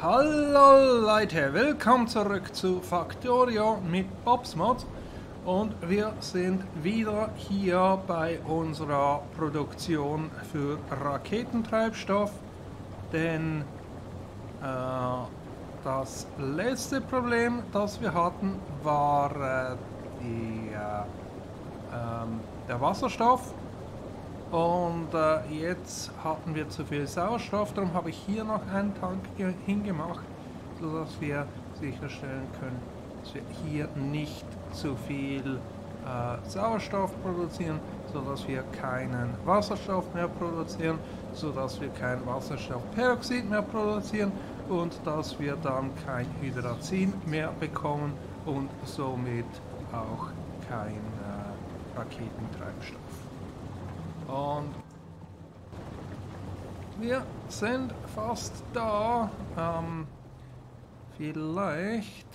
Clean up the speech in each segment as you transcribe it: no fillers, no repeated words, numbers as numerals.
Hallo Leute, willkommen zurück zu Factorio mit Bob's Mods und wir sind wieder hier bei unserer Produktion für Raketentreibstoff, denn das letzte Problem, das wir hatten, war der Wasserstoff. Und jetzt hatten wir zu viel Sauerstoff, darum habe ich hier noch einen Tank hingemacht, sodass wir sicherstellen können, dass wir hier nicht zu viel Sauerstoff produzieren, sodass wir keinen Wasserstoff mehr produzieren, sodass wir kein Wasserstoffperoxid mehr produzieren und dass wir dann kein Hydrazin mehr bekommen und somit auch kein Raketentreibstoff. Und wir sind fast da. Vielleicht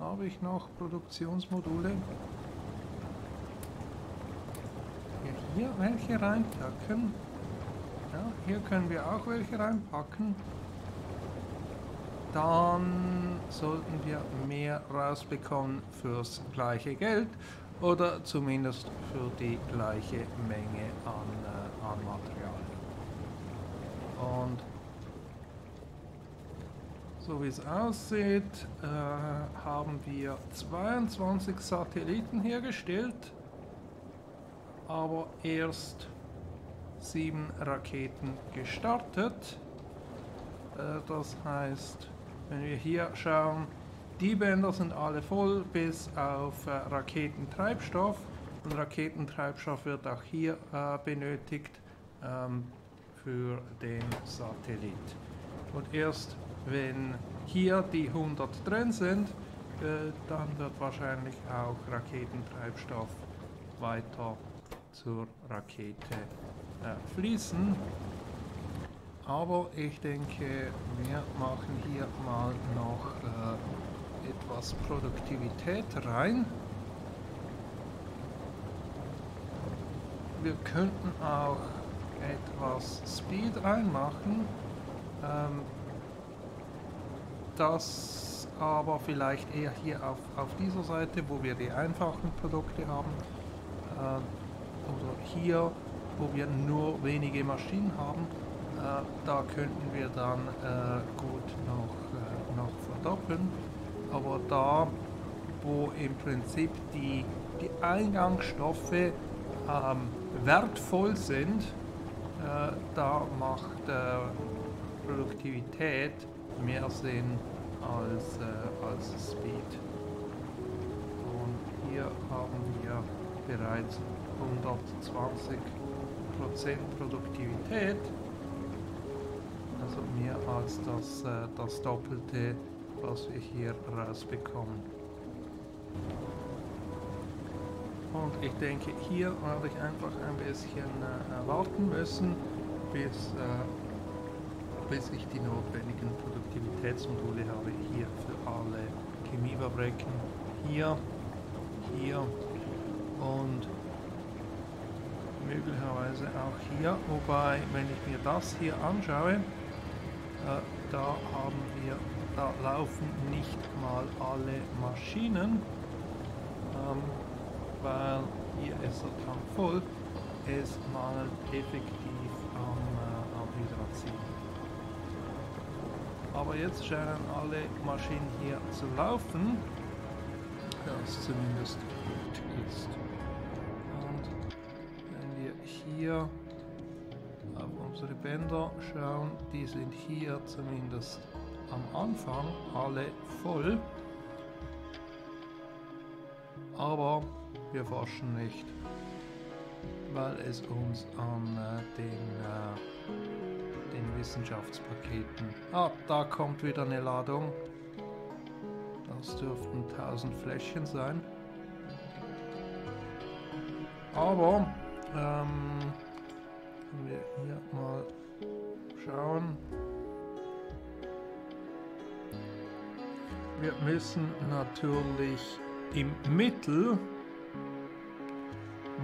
habe ich noch Produktionsmodule. Hier welche reinpacken. Ja, hier können wir auch welche reinpacken. Dann sollten wir mehr rausbekommen fürs gleiche Geld. Oder zumindest für die gleiche Menge an Material. Und so wie es aussieht, haben wir 22 Satelliten hergestellt, aber erst 7 Raketen gestartet. Das heißt, wenn wir hier schauen, die Bänder sind alle voll, bis auf Raketentreibstoff. Und Raketentreibstoff wird auch hier benötigt für den Satellit. Und erst wenn hier die 100 drin sind, dann wird wahrscheinlich auch Raketentreibstoff weiter zur Rakete fließen. Aber ich denke, wir machen hier mal noch etwas Produktivität rein. Wir könnten auch etwas Speed reinmachen, das aber vielleicht eher hier auf dieser Seite, wo wir die einfachen Produkte haben, oder hier, wo wir nur wenige Maschinen haben. Da könnten wir dann gut noch verdoppeln. Aber da, wo im Prinzip die Eingangsstoffe wertvoll sind, da macht Produktivität mehr Sinn als Speed. Und hier haben wir bereits 120% Produktivität, also mehr als das Doppelte, was wir hier rausbekommen. Und ich denke, hier werde ich einfach ein bisschen warten müssen, bis ich die notwendigen Produktivitätsmodule habe. Hier für alle Chemiefabriken, hier und möglicherweise auch hier. Wobei, wenn ich mir das hier anschaue, da laufen nicht mal alle Maschinen, weil hier ist der Tank voll. Es mangelt effektiv am Hydrazin. Aber jetzt scheinen alle Maschinen hier zu laufen, das zumindest gut ist. Und wenn wir hier auf unsere Bänder schauen, die sind hier zumindest am Anfang alle voll, aber wir forschen nicht, weil es uns an den Wissenschaftspaketen... Ah, da kommt wieder eine Ladung. Das dürften 1000 Fläschchen sein. Aber wenn wir hier mal schauen, wir müssen natürlich im Mittel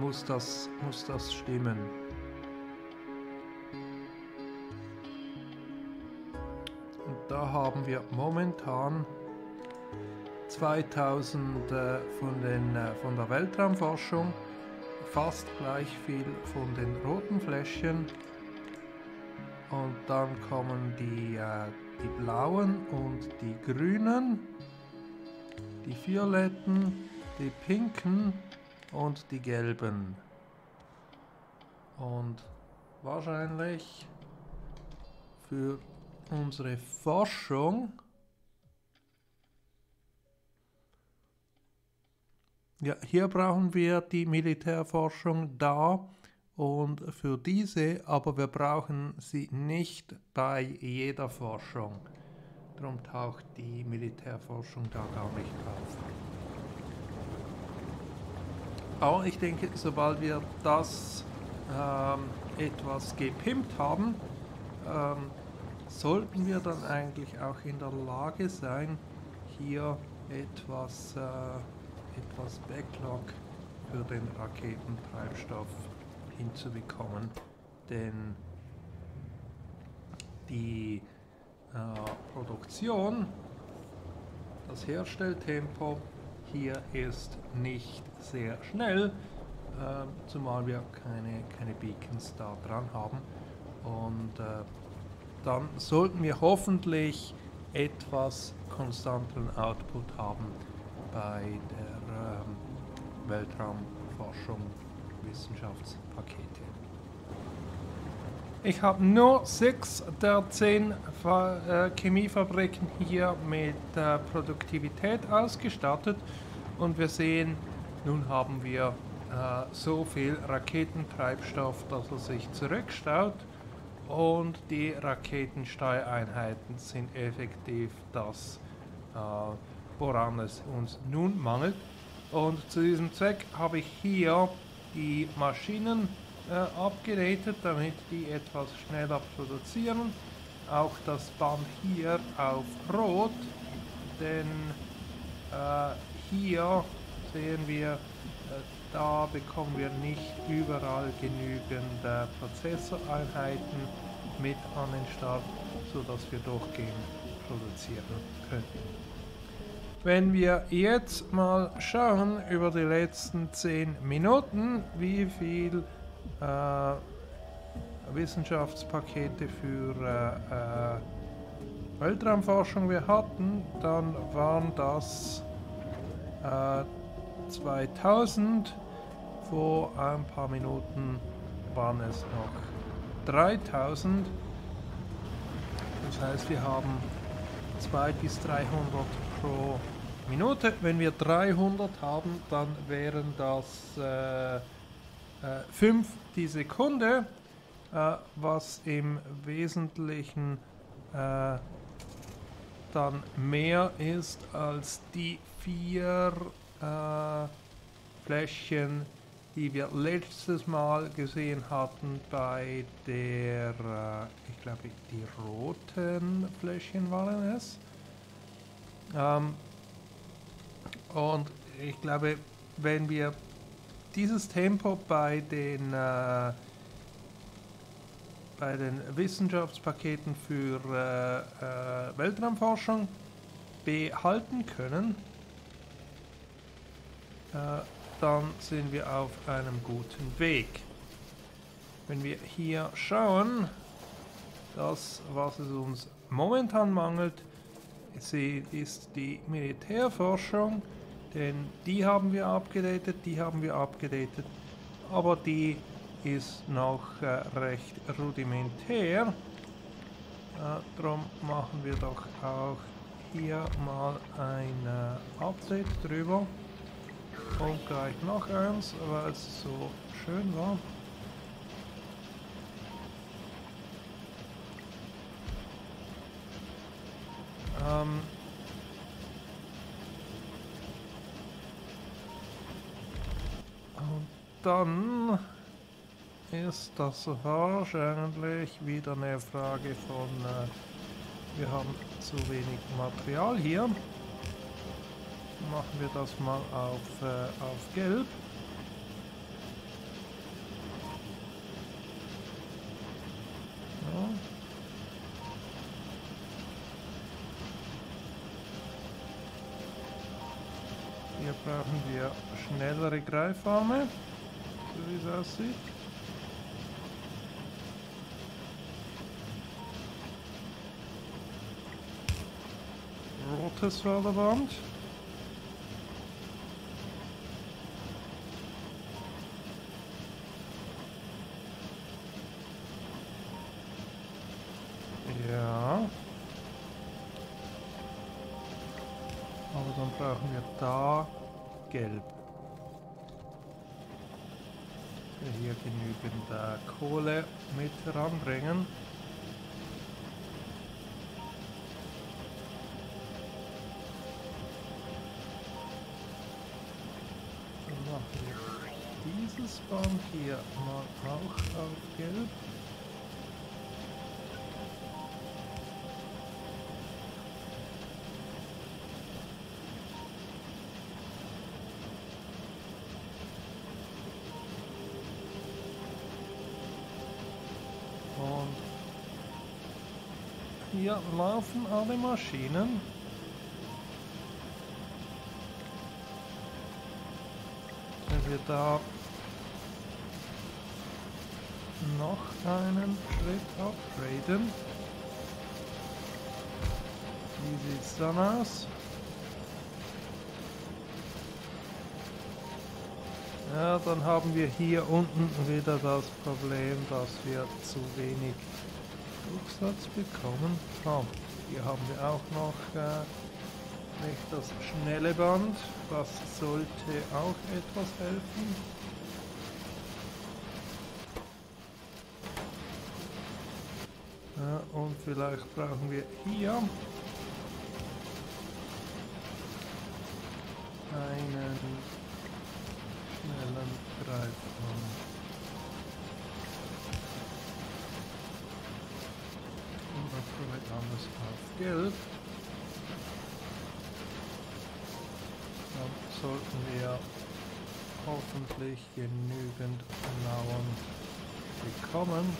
muss das stimmen. Und Da haben wir momentan 2000 von der Weltraumforschung, fast gleich viel von den roten Fläschchen. Und dann kommen die blauen und die grünen, die violetten, die pinken und die gelben. Und wahrscheinlich für unsere Forschung, ja, hier brauchen wir die Militärforschung da und für diese, aber wir brauchen sie nicht bei jeder Forschung. Darum taucht die Militärforschung da gar nicht auf. Aber ich denke, sobald wir das etwas gepimpt haben, sollten wir dann eigentlich auch in der Lage sein, hier etwas Backlog für den Raketentreibstoff hinzubekommen, denn die Produktion, das Herstelltempo hier ist nicht sehr schnell, zumal wir keine Beacons da dran haben, und dann sollten wir hoffentlich etwas konstanteren Output haben bei der Weltraumforschung, Wissenschaftspakete. Ich habe nur 6 der 10 Chemiefabriken hier mit Produktivität ausgestattet und wir sehen, nun haben wir so viel Raketentreibstoff, dass er sich zurückstaut, und die Raketensteuereinheiten sind effektiv das, woran es uns nun mangelt. Und zu diesem Zweck habe ich hier die Maschinen abgedatet, damit die etwas schneller produzieren. Auch das Band hier auf Rot, denn hier sehen wir, da bekommen wir nicht überall genügend Prozessoreinheiten mit an den Start, sodass wir durchgehend produzieren könnten. Wenn wir jetzt mal schauen über die letzten 10 Minuten, wie viel Wissenschaftspakete für Weltraumforschung wir hatten, dann waren das 2000, vor ein paar Minuten waren es noch 3000, das heißt, wir haben 200 bis 300 pro Minute. Wenn wir 300 haben, dann wären das 5 die Sekunde, was im Wesentlichen dann mehr ist als die 4 Fläschchen, die wir letztes Mal gesehen hatten bei der, ich glaube, die roten Fläschchen waren es. Und ich glaube, wenn wir dieses Tempo bei den Wissenschaftspaketen für Weltraumforschung behalten können, dann sind wir auf einem guten Weg. Wenn wir hier schauen, das, was es uns momentan mangelt, ist die Militärforschung, denn die haben wir abgedatet, aber die ist noch recht rudimentär. Darum machen wir doch auch hier mal ein Update drüber und gleich noch eins, weil es so schön war. Und dann ist das wahrscheinlich wieder eine Frage von, wir haben zu wenig Material hier. Machen wir das mal auf Gelb. Ja. Hier brauchen wir schnellere Greifarme, so wie es aussieht. Rotes war der Wand. Ja. Aber dann brauchen wir da gelb. Hier genügend Kohle mit heranbringen. Dann machen wir dieses Band hier mal auch auf gelb. Hier laufen alle Maschinen. Wenn wir da noch einen Schritt upgraden. Wie sieht es dann aus? Ja, dann haben wir hier unten wieder das Problem, dass wir zu wenig Durchsatz bekommen haben. Hier haben wir auch noch nicht das schnelle Band, das sollte auch etwas helfen. Ja, und vielleicht brauchen wir hier einen schnellen Greifen. Anders auf gelb. Dann sollten wir hoffentlich genügend Mauern bekommen.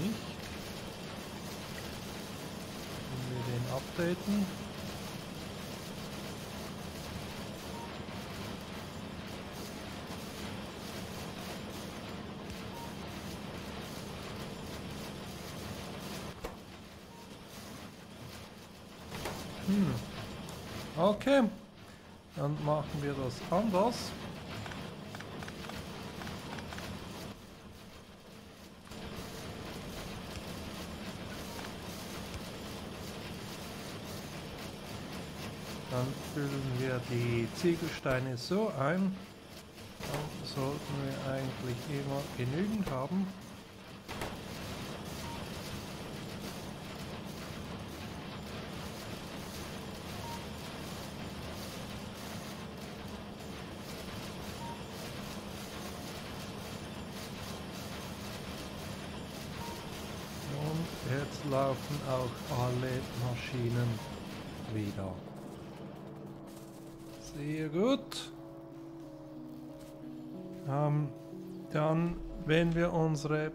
Nicht. Wenn wir den updaten. Okay, dann machen wir das anders. Dann füllen wir die Ziegelsteine so ein. Dann sollten wir eigentlich immer genügend haben. Laufen auch alle Maschinen wieder. Sehr gut. Dann, wenn wir unsere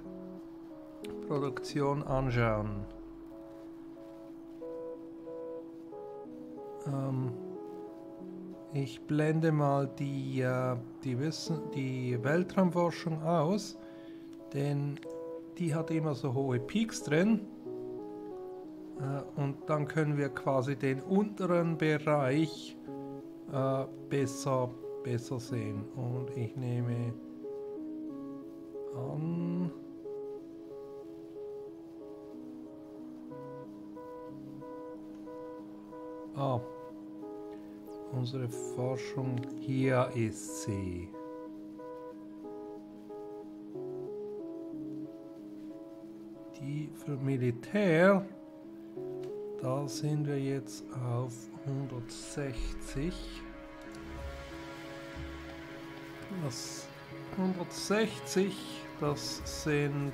Produktion anschauen, ich blende mal die Weltraumforschung aus, denn die hat immer so hohe Peaks drin. Und dann können wir quasi den unteren Bereich besser sehen. Und ich nehme an, unsere Forschung, hier ist sie. Die für Militär. Da sind wir jetzt auf 160. Das 160, das sind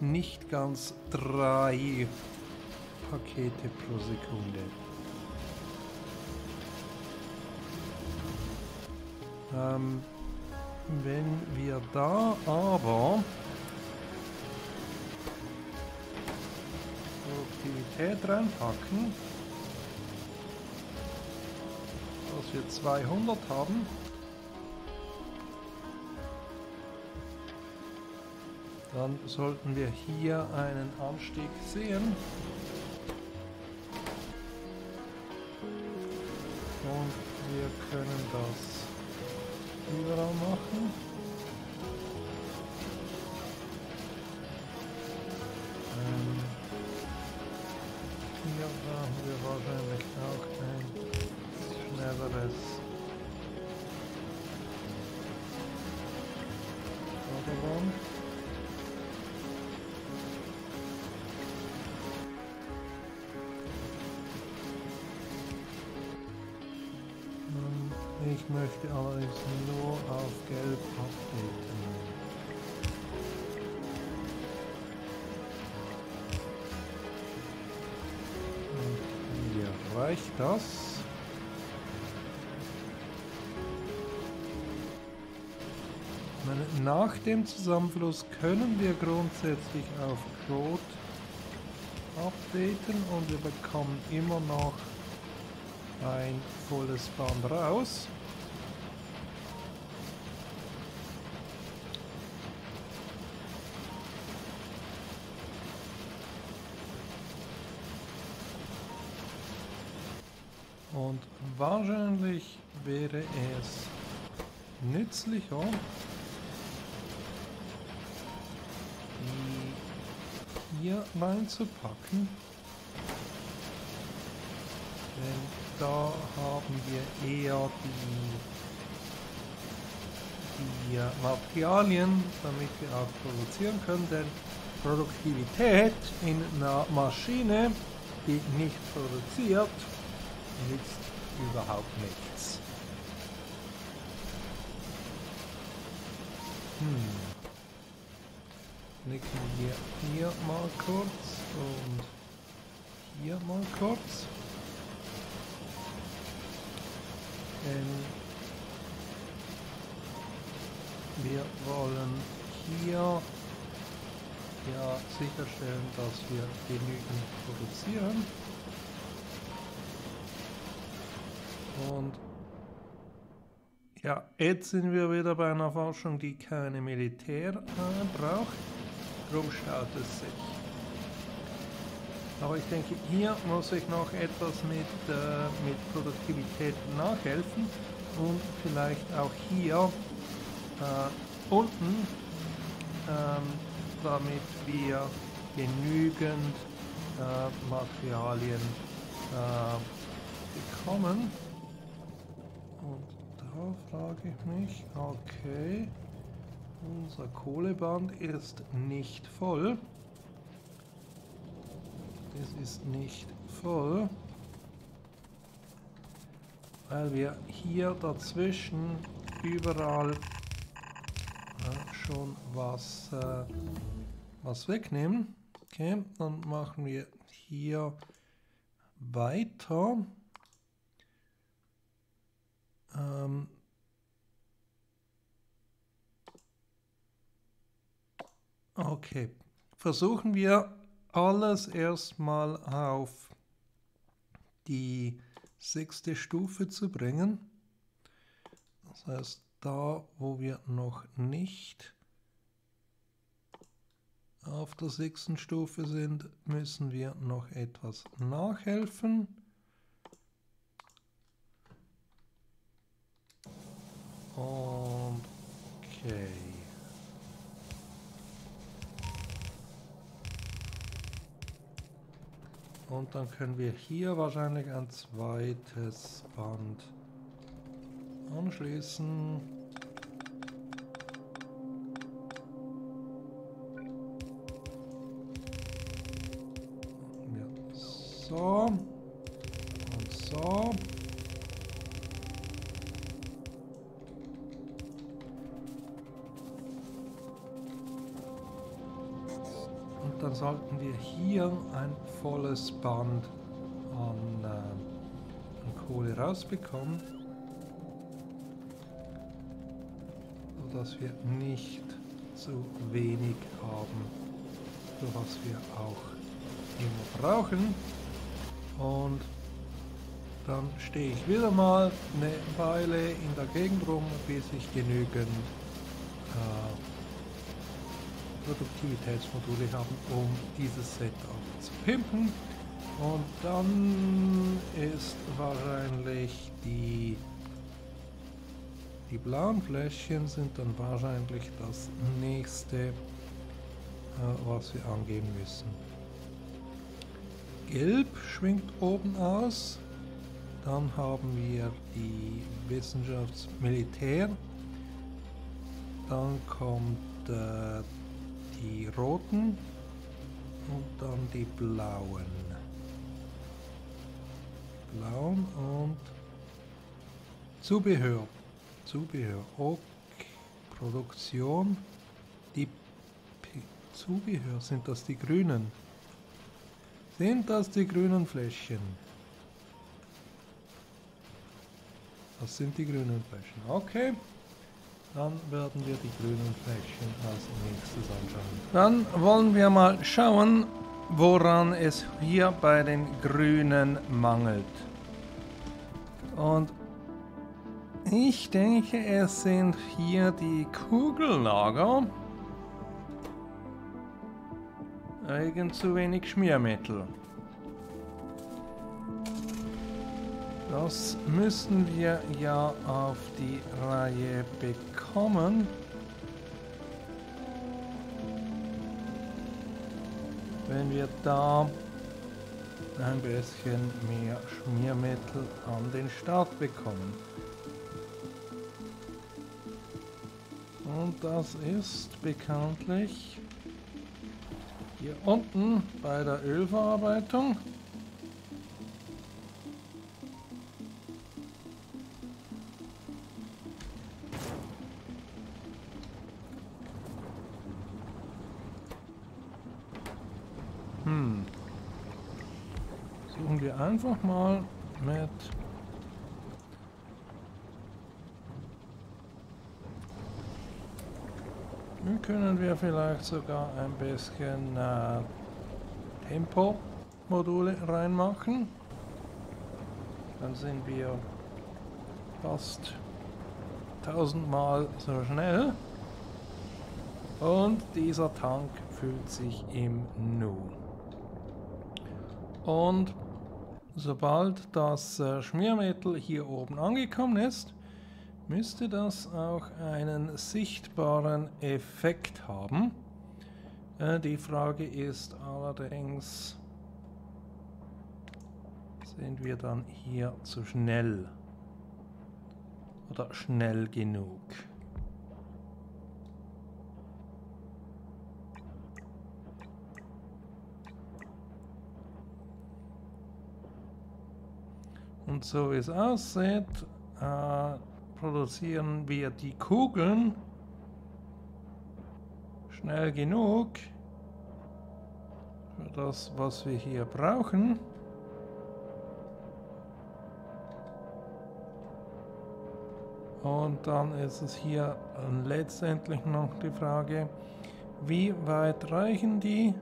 nicht ganz 3 Pakete pro Sekunde. wenn wir da aber Produktivität reinpacken, dass wir 200 haben. Dann sollten wir hier einen Anstieg sehen. Und wir können das überall machen. Hier brauchen wir wahrscheinlich auch ein schnelleres. Ich möchte allerdings nur auf Gelb updaten. Und hier reicht das. Nach dem Zusammenfluss können wir grundsätzlich auf Rot updaten und wir bekommen immer noch ein volles Band raus. Und wahrscheinlich wäre es nützlicher, die hier reinzupacken, denn da haben wir eher die Materialien, damit wir auch produzieren können, denn Produktivität in einer Maschine, die nicht produziert, nützt überhaupt nichts. Klicken wir hier mal kurz und hier mal kurz. Wir wollen hier ja sicherstellen, dass wir genügend produzieren. Und ja, jetzt sind wir wieder bei einer Forschung, die keine Militär braucht. Drum staut es sich. Aber ich denke, hier muss ich noch etwas mit Produktivität nachhelfen und vielleicht auch hier unten, damit wir genügend Materialien bekommen. Und da frage ich mich, okay, unser Kohleband ist nicht voll. Das ist nicht voll, weil wir hier dazwischen überall schon was wegnehmen. Okay, dann machen wir hier weiter. Okay, versuchen wir alles erstmal auf die 6. Stufe zu bringen. Das heißt, da wo wir noch nicht auf der 6. Stufe sind, müssen wir noch etwas nachhelfen. Okay. Und dann können wir hier wahrscheinlich ein zweites Band anschließen. Ja, so und so. Dann sollten wir hier ein volles Band an Kohle rausbekommen. dass wir nicht zu wenig haben, so was wir auch immer brauchen. Und dann stehe ich wieder mal eine Weile in der Gegend rum, bis ich genügend Produktivitätsmodule haben, um dieses Setup zu pimpen. Und dann ist wahrscheinlich die blauen Fläschchen sind dann wahrscheinlich das nächste, was wir angehen müssen. Gelb schwingt oben aus. Dann haben wir die Wissenschaftsmilitär. Dann kommt die roten und dann die blauen. Blauen und Zubehör. Zubehör. Okay. Produktion. Die Zubehör, sind das die grünen? Sind das die grünen Fläschchen? Das sind die grünen Fläschchen. Okay. Dann werden wir die grünen Fläschchen als nächstes anschauen. Dann wollen wir mal schauen, woran es hier bei den Grünen mangelt. Und ich denke, es sind hier die Kugellager. Irgend zu wenig Schmiermittel. Das müssen wir ja auf die Reihe bekommen. Wenn wir da ein bisschen mehr Schmiermittel an den Start bekommen. Und das ist bekanntlich hier unten bei der Ölverarbeitung. Suchen wir einfach mal mit können wir vielleicht sogar ein bisschen Tempo-Module reinmachen. Dann sind wir fast 1000-mal so schnell. Und dieser Tank fühlt sich im Nu. Und sobald das Schmiermittel hier oben angekommen ist, müsste das auch einen sichtbaren Effekt haben. Die Frage ist allerdings, sind wir dann hier zu schnell oder schnell genug? Und so wie es aussieht, produzieren wir die Kugeln schnell genug für das, was wir hier brauchen. Und dann ist es hier letztendlich noch die Frage, wie weit reichen die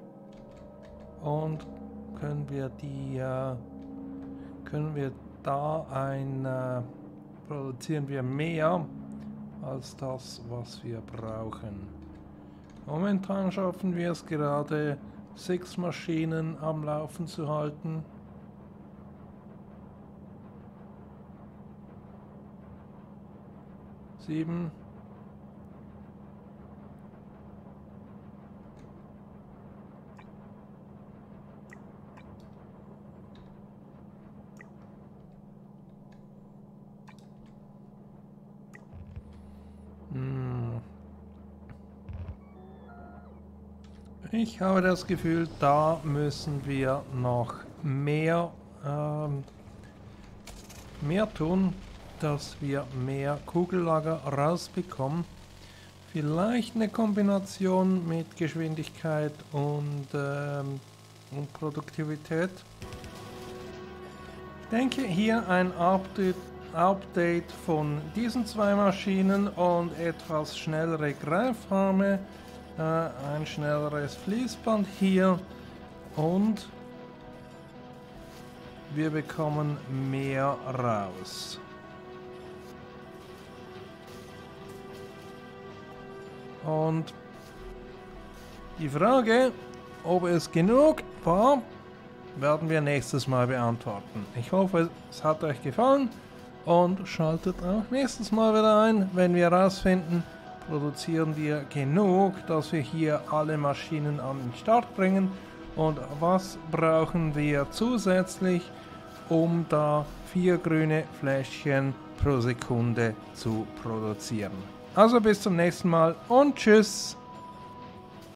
und produzieren wir mehr als das, was wir brauchen. Momentan schaffen wir es gerade, 6 Maschinen am Laufen zu halten. Sieben. Ich habe das Gefühl, da müssen wir noch mehr tun, dass wir mehr Kugellager rausbekommen. Vielleicht eine Kombination mit Geschwindigkeit und Produktivität. Ich denke, hier ein Update Update von diesen zwei Maschinen und etwas schnellere Greifarme, ein schnelleres Fließband hier und wir bekommen mehr raus. Und die Frage, ob es genug war, werden wir nächstes Mal beantworten. Ich hoffe, es hat euch gefallen und schaltet auch nächstes Mal wieder ein, wenn wir herausfinden, produzieren wir genug, dass wir hier alle Maschinen an den Start bringen und was brauchen wir zusätzlich, um da 4 grüne Fläschchen pro Sekunde zu produzieren. Also bis zum nächsten Mal und tschüss!